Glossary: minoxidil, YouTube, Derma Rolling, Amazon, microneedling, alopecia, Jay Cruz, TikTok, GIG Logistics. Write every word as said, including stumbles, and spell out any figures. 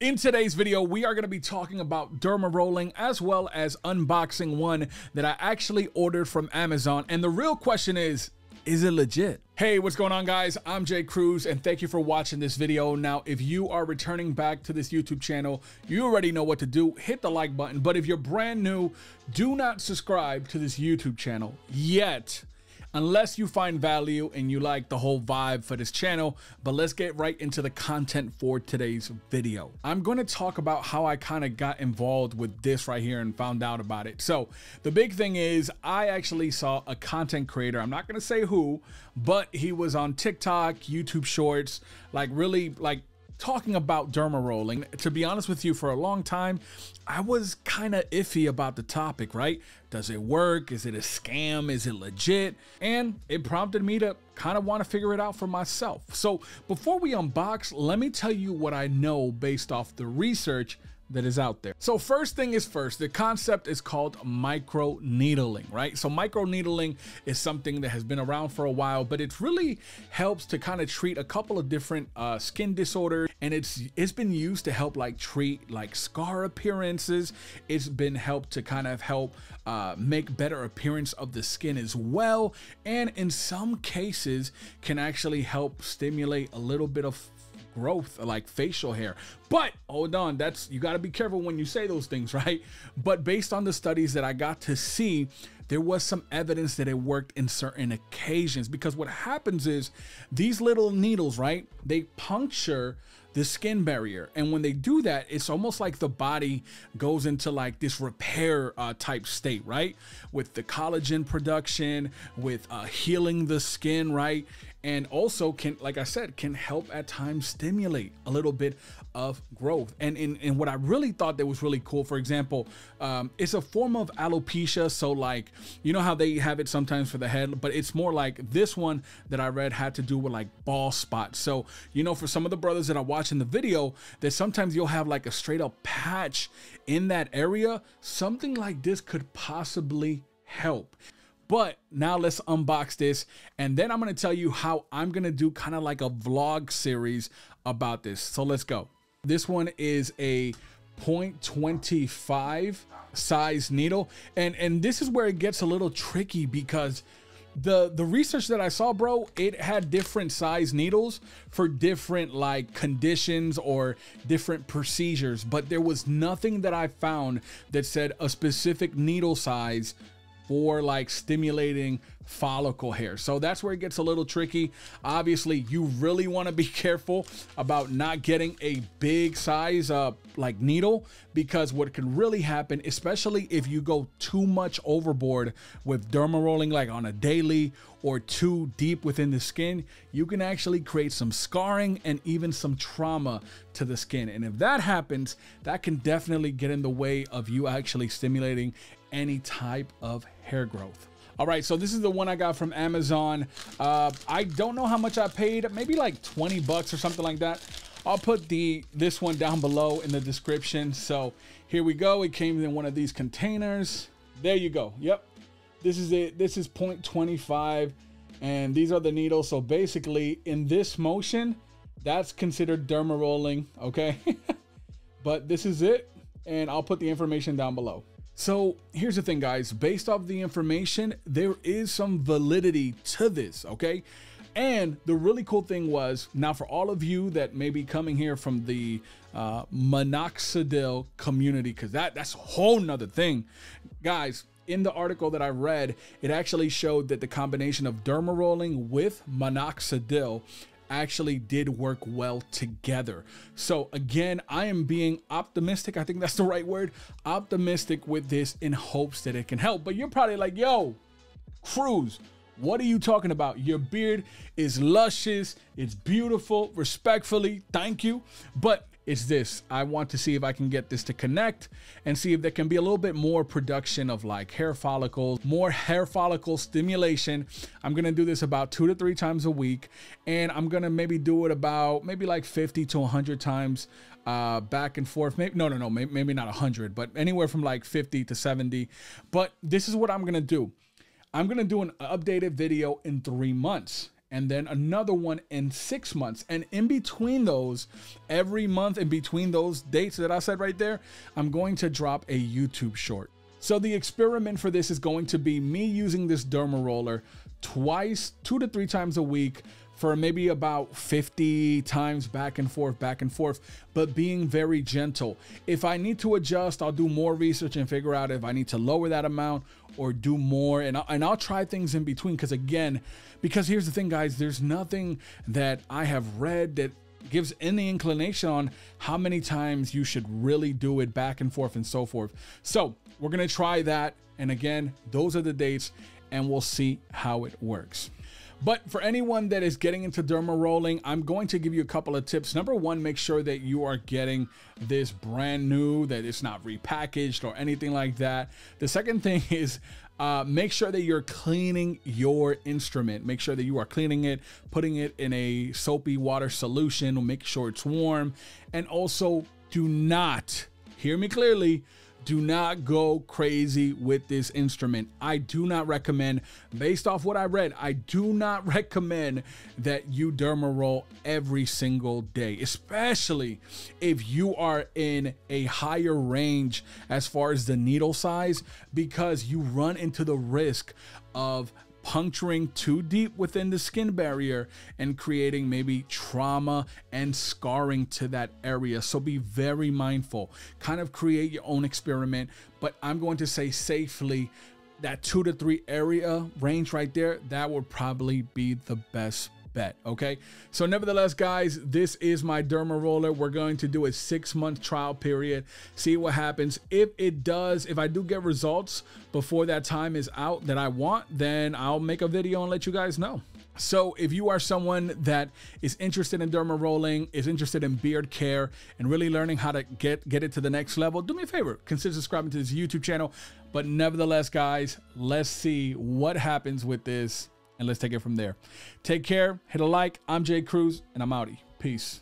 In today's video, we are going to be talking about derma rolling as well as unboxing one that I actually ordered from Amazon. And the real question is, is it legit? Hey, what's going on, guys? I'm Jay Cruz, and thank you for watching this video. Now, if you are returning back to this YouTube channel, you already know what to do. Hit the like button. But if you're brand new, do not subscribe to this YouTube channel yet, unless you find value and you like the whole vibe for this channel. But let's get right into the content for today's video. I'm going to talk about how I kind of got involved with this right here and found out about it. So the big thing is I actually saw a content creator. I'm not going to say who, but he was on TikTok, YouTube shorts, like really like talking about derma rolling. To be honest with you, for a long time, I was kind of iffy about the topic, right? Does it work? Is it a scam? Is it legit? And it prompted me to kind of want to figure it out for myself. So before we unbox, let me tell you what I know based off the research that is out there. So first thing is first, the concept is called microneedling, right? So microneedling is something that has been around for a while, but it really helps to kind of treat a couple of different uh, skin disorders. And it's it's been used to help like treat like scar appearances. It's been helped to kind of help uh, make better appearance of the skin as well. And in some cases can actually help stimulate a little bit of growth, like facial hair. But hold on, that's, you got to be careful when you say those things, right? But based on the studies that I got to see, there was some evidence that it worked in certain occasions, because what happens is these little needles, right, they puncture the skin barrier. And when they do that, it's almost like the body goes into like this repair uh, type state, right? With the collagen production, with uh, healing the skin, right? And also can, like I said, can help at times stimulate a little bit of growth. And in, in what I really thought that was really cool, for example, um, it's a form of alopecia. So like, you know how they have it sometimes for the head, but it's more like this one that I read had to do with like bald spots. So, you know, for some of the brothers that are watching the video, that sometimes you'll have like a straight up patch in that area, something like this could possibly help. But now let's unbox this, and then I'm going to tell you how I'm going to do kind of like a vlog series about this. So let's go. This one is a point two five size needle. And, and this is where it gets a little tricky, because the, the research that I saw, bro, it had different size needles for different like conditions or different procedures. But there was nothing that I found that said a specific needle size for like stimulating follicle hair. So that's where it gets a little tricky. Obviously, you really want to be careful about not getting a big size uh, like needle, because what could really happen, especially if you go too much overboard with derma rolling, like on a daily or too deep within the skin, you can actually create some scarring and even some trauma to the skin. And if that happens, that can definitely get in the way of you actually stimulating any type of hair growth. All right, so this is the one I got from Amazon. Uh, I don't know how much I paid, maybe like twenty bucks or something like that. I'll put the this one down below in the description. So here we go. It came in one of these containers. There you go. Yep, this is it. This is point two five, and these are the needles. So basically in this motion, that's considered derma rolling, okay? But this is it, and I'll put the information down below. So here's the thing, guys, based off the information, there is some validity to this, okay? And the really cool thing was, now for all of you that may be coming here from the uh, minoxidil community, because that, that's a whole nother thing, guys. In the article that I read, it actually showed that the combination of derma rolling with minoxidil actually did work well together. So again, I am being optimistic. I think that's the right word. Optimistic with this in hopes that it can help. But you're probably like, yo, Cruz, what are you talking about? Your beard is luscious. It's beautiful. Respectfully, thank you. But it's this. I want to see if I can get this to connect and see if there can be a little bit more production of like hair follicles, more hair follicle stimulation. I'm going to do this about two to three times a week, and I'm going to maybe do it about maybe like fifty to a hundred times uh, back and forth. Maybe, no, no, no, maybe, maybe not a hundred, but anywhere from like fifty to seventy. But this is what I'm going to do. I'm going to do an updated video in three months. and then another one in six months. And in between those, every month in between those dates that I said right there, I'm going to drop a YouTube short. So the experiment for this is going to be me using this derma roller twice, two to three times a week for maybe about fifty times back and forth, back and forth, but being very gentle. If I need to adjust, I'll do more research and figure out if I need to lower that amount or do more. And I'll, and I'll try things in between. Because again, because here's the thing, guys, there's nothing that I have read that gives any inclination on how many times you should really do it back and forth and so forth. So we're gonna try that. And again, those are the dates and we'll see how it works. But for anyone that is getting into derma rolling, I'm going to give you a couple of tips. Number one, make sure that you are getting this brand new, that it's not repackaged or anything like that. The second thing is uh, make sure that you're cleaning your instrument. Make sure that you are cleaning it, putting it in a soapy water solution, make sure it's warm. And also do not, hear me clearly, do not go crazy with this instrument. I do not recommend, based off what I read, I do not recommend that you derma roll every single day, especially if you are in a higher range as far as the needle size, because you run into the risk of puncturing too deep within the skin barrier and creating maybe trauma and scarring to that area. So be very mindful, kind of create your own experiment, but I'm going to say safely that two to three area range right there, that would probably be the best bet. Okay, so nevertheless, guys, this is my derma roller. We're going to do a six month trial period, see what happens. If it does, if I do get results before that time is out that I want, then I'll make a video and let you guys know. So if you are someone that is interested in derma rolling, is interested in beard care, and really learning how to get get it to the next level, do me a favor, consider subscribing to this YouTube channel. But nevertheless, guys, let's see what happens with this. And let's take it from there. Take care. Hit a like. I'm Jay Cruz, and I'm outie. Peace.